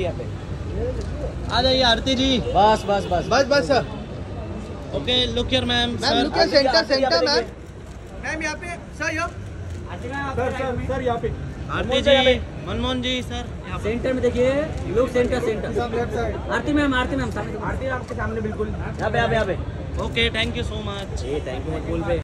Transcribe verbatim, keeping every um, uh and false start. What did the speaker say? यहाँ पे आ जाइए आरती जी। बस बस बस बस बस sir. Okay look here ma'am. Ma'am look here centre centre ma'am. Ma'am यहाँ पे सर यहाँ सर सर सर यहाँ पे आरती जी मनमोहन जी सर सेंटर में देखिए लोग centre centre Aarti ma'am Aarti ma'am सामने आरती आपके सामने बिल्कुल। Okay thank you so much. Thank you.